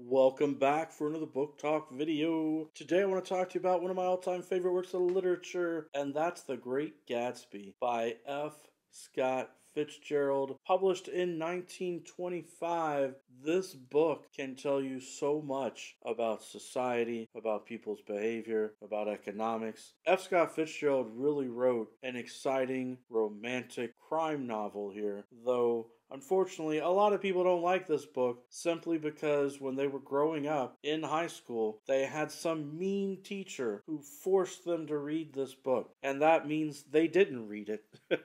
Welcome back for another Book Talk video. Today I want to talk to you about one of my all-time favorite works of literature, and that's The Great Gatsby by F. Scott Fitzgerald. Published in 1925, this book can tell you so much about society, about people's behavior, about economics. F. Scott Fitzgerald really wrote an exciting, romantic crime novel here, though unfortunately, a lot of people don't like this book simply because when they were growing up in high school, they had some mean teacher who forced them to read this book. And that means they didn't read it.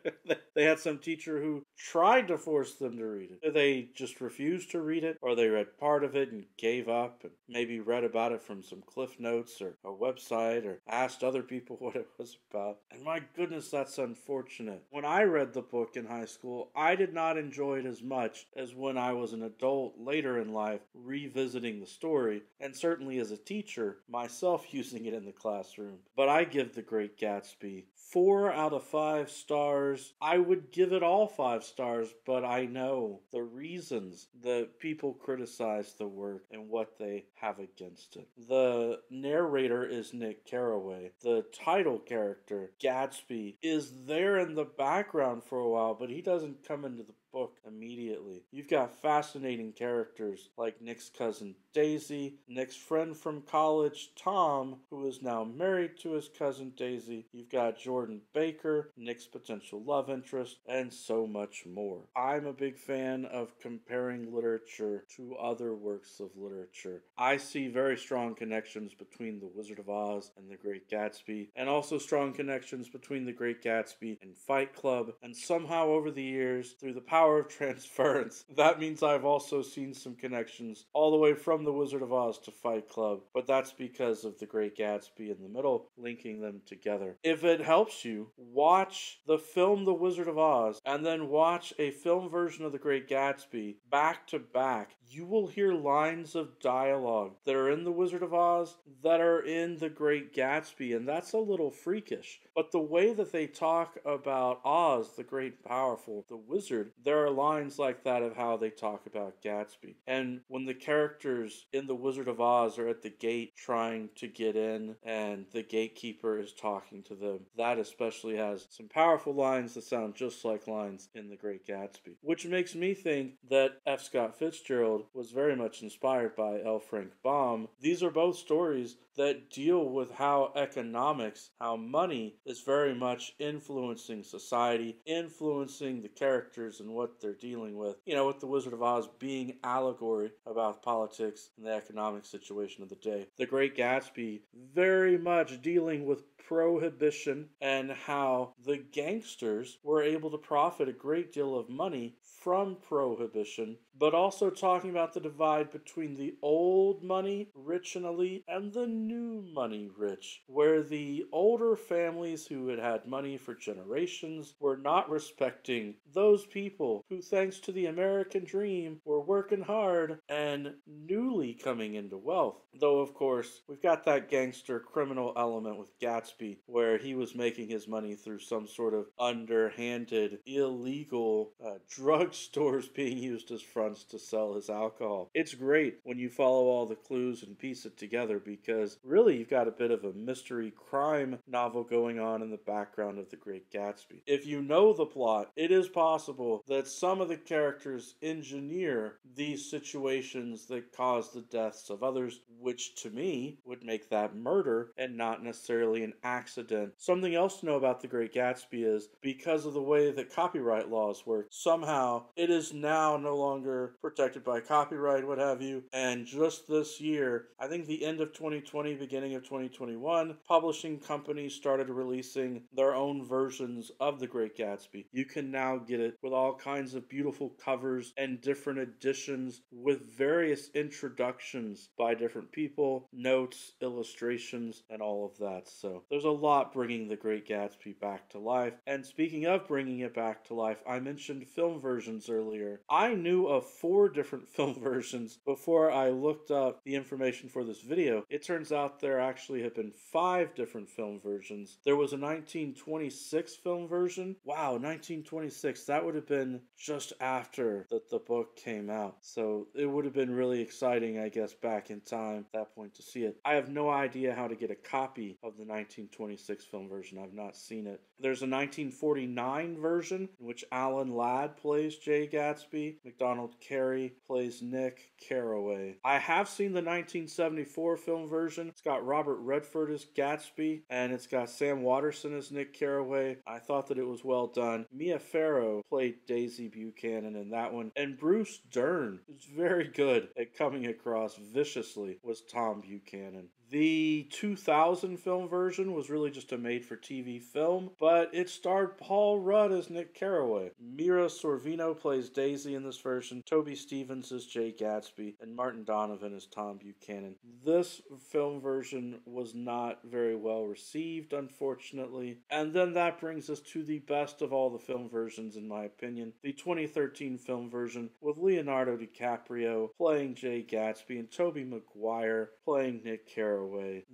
They had some teacher who tried to force them to read it. They just refused to read it, or they read part of it and gave up, and maybe read about it from some Cliff Notes or a website, or asked other people what it was about. And my goodness, that's unfortunate. When I read the book in high school, I did not enjoy it as much as when I was an adult later in life revisiting the story, and certainly as a teacher myself using it in the classroom. But I give The Great Gatsby 4 out of 5 stars. I would give it all 5 stars, but I know the reasons that people criticize the work and what they have against it. The narrator is Nick Carraway. The title character, Gatsby, is there in the background for a while, but he doesn't come into the book immediately. You've got fascinating characters like Nick's cousin Daisy, Nick's friend from college Tom, who is now married to his cousin Daisy. You've got Jordan Baker, Nick's potential love interest, and so much more. I'm a big fan of comparing literature to other works of literature. I see very strong connections between The Wizard of Oz and The Great Gatsby, and also strong connections between The Great Gatsby and Fight Club, and somehow over the years, through the power of transference, that means I've also seen some connections all the way from The Wizard of Oz to Fight Club, but that's because of The Great Gatsby in the middle, linking them together. If it helps you, watch the film The Wizard of Oz and then watch a film version of The Great Gatsby back to back. You will hear lines of dialogue that are in The Wizard of Oz that are in The Great Gatsby, and that's a little freakish. But the way that they talk about Oz, the great and powerful, the wizard, there are lines like that of how they talk about Gatsby. And when the characters in The Wizard of Oz are at the gate trying to get in and the gatekeeper is talking to them, that especially has some powerful lines that sound just like lines in The Great Gatsby, which makes me think that F. Scott Fitzgerald was very much inspired by L. Frank Baum. These are both stories that deal with how economics, how money is very much influencing society, influencing the characters and what they're dealing with. You know, with The Wizard of Oz being allegory about politics and the economic situation of the day. The Great Gatsby very much dealing with prohibition and how the gangsters were able to profit a great deal of money from prohibition, but also talking about the divide between the old money, rich and elite, and the new money, rich, where the older families who had had money for generations were not respecting those people who, thanks to the American dream, were working hard and newly coming into wealth. Though, of course, we've got that gangster criminal element with Gatsby, where he was making his money through some sort of underhanded, illegal drugstores being used as fronts to sell his alcohol. It's great when you follow all the clues and piece it together, because really you've got a bit of a mystery crime novel going on in the background of The Great Gatsby. If you know the plot, it is possible that some of the characters engineer these situations that cause the deaths of others, which to me would make that murder and not necessarily an accident. Something else to know about The Great Gatsby is, because of the way that copyright laws work, somehow it is now no longer protected by copyright, what have you. And just this year, I think the end of 2020, beginning of 2021, publishing companies started releasing their own versions of The Great Gatsby. You can now get it with all kinds of beautiful covers and different editions with various introductions by different people, notes, illustrations, and all of that. So there's a lot bringing The Great Gatsby back to life. And speaking of bringing it back to life, I mentioned film versions earlier. I knew of of 4 different film versions before I looked up the information for this video. It turns out there actually have been 5 different film versions. There was a 1926 film version. Wow, 1926. That would have been just after the book came out. So it would have been really exciting, I guess, back in time at that point to see it. I have no idea how to get a copy of the 1926 film version. I've not seen it. There's a 1949 version in which Alan Ladd plays Jay Gatsby. McDonald Carey plays Nick Carraway. I have seen the 1974 film version. It's got Robert Redford as Gatsby, and it's got Sam Waterston as Nick Carraway. I thought that it was well done. Mia Farrow played Daisy Buchanan in that one, and Bruce Dern is very good at coming across viciously was Tom Buchanan. The 2000 film version was really just a made-for-TV film, but it starred Paul Rudd as Nick Carraway. Mira Sorvino plays Daisy in this version, Toby Stevens as Jay Gatsby, and Martin Donovan as Tom Buchanan. This film version was not very well received, unfortunately. And then that brings us to the best of all the film versions, in my opinion, the 2013 film version with Leonardo DiCaprio playing Jay Gatsby and Tobey Maguire playing Nick Carraway.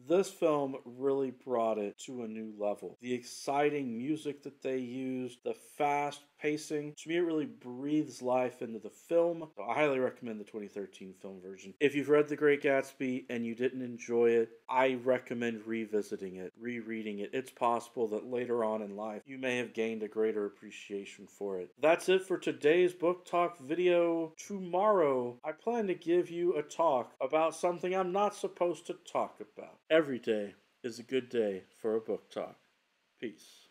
This film really brought it to a new level. The exciting music that they used, the fast pacing, to me it really breathes life into the film. So I highly recommend the 2013 film version. If you've read The Great Gatsby and you didn't enjoy it, I recommend revisiting it, rereading it. It's possible that later on in life you may have gained a greater appreciation for it. That's it for today's book talk video. Tomorrow I plan to give you a talk about something I'm not supposed to talk about. Every day is a good day for a book talk. Peace.